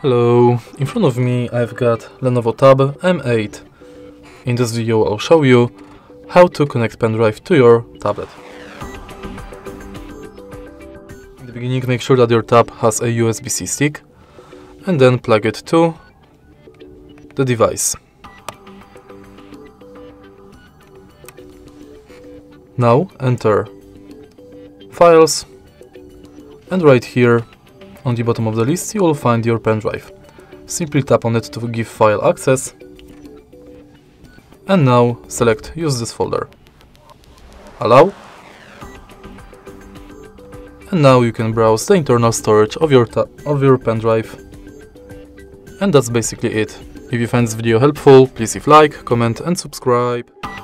Hello, in front of me I've got Lenovo Tab M8. In this video I'll show you how to connect Pendrive to your tablet. In the beginning, make sure that your tab has a USB-C stick and then plug it to the device. Now enter Files and right here on the bottom of the list you will find your Pendrive. Simply tap on it to give file access and now select Use this folder. Allow. And now you can browse the internal storage of your Pendrive. And that's basically it. If you find this video helpful, please leave a like, comment and subscribe.